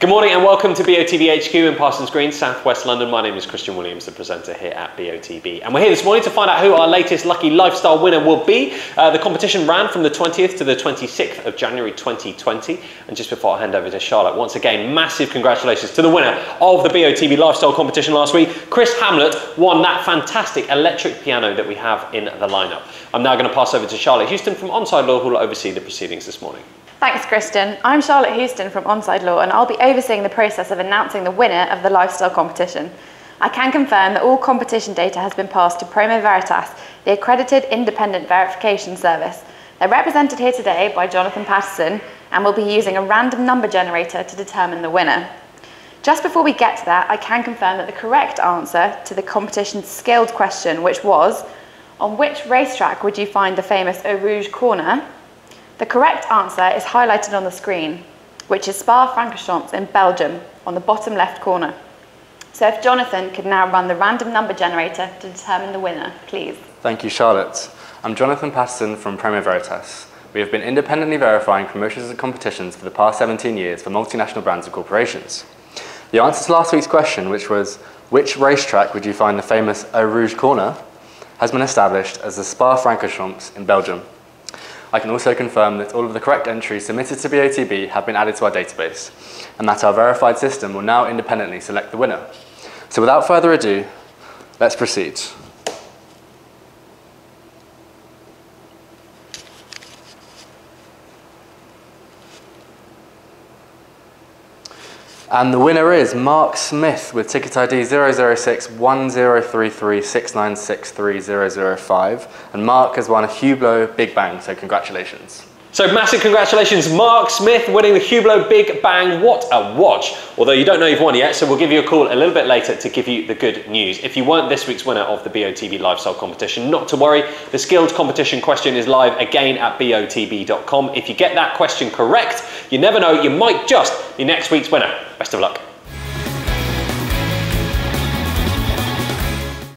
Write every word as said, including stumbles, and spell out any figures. Good morning and welcome to B O T B H Q in Parsons Green, South West London. My name is Christian Williams, the presenter here at B O T B. And we're here this morning to find out who our latest lucky lifestyle winner will be. Uh, the competition ran from the twentieth to the twenty-sixth of January twenty twenty. And just before I hand over to Charlotte, once again, massive congratulations to the winner of the B O T B lifestyle competition last week. Chris Hamlet won that fantastic electric piano that we have in the lineup. I'm now going to pass over to Charlotte Houston from Onside Law, who will oversee the proceedings this morning. Thanks, Christian. I'm Charlotte Houston from Onside Law, and I'll be overseeing the process of announcing the winner of the lifestyle competition. I can confirm that all competition data has been passed to PromoVeritas, the accredited independent verification service. They're represented here today by Jonathan Patterson, and we'll be using a random number generator to determine the winner. Just before we get to that, I can confirm that the correct answer to the competition's skilled question, which was, on which racetrack would you find the famous Eau Rouge corner? The correct answer is highlighted on the screen, which is Spa-Francorchamps in Belgium, on the bottom left corner. So if Jonathan could now run the random number generator to determine the winner, please. Thank you, Charlotte. I'm Jonathan Paston from PromoVeritas. We have been independently verifying promotions and competitions for the past seventeen years for multinational brands and corporations. The answer to last week's question, which was, which racetrack would you find the famous Eau Rouge corner, has been established as the Spa-Francorchamps in Belgium. I can also confirm that all of the correct entries submitted to B O T B have been added to our database, and that our verified system will now independently select the winner. So without further ado, let's proceed. And the winner is Mark Smith with ticket I D zero zero six one zero three three six nine six three zero zero five. And Mark has won a Hublot Big Bang, so congratulations. So massive congratulations, Mark Smith, winning the Hublot Big Bang. What a watch. Although you don't know you've won yet, so we'll give you a call a little bit later to give you the good news. If you weren't this week's winner of the B O T B Lifestyle Competition, not to worry. The skilled competition question is live again at B O T B dot com. If you get that question correct, you never know, you might just be next week's winner. Best of luck.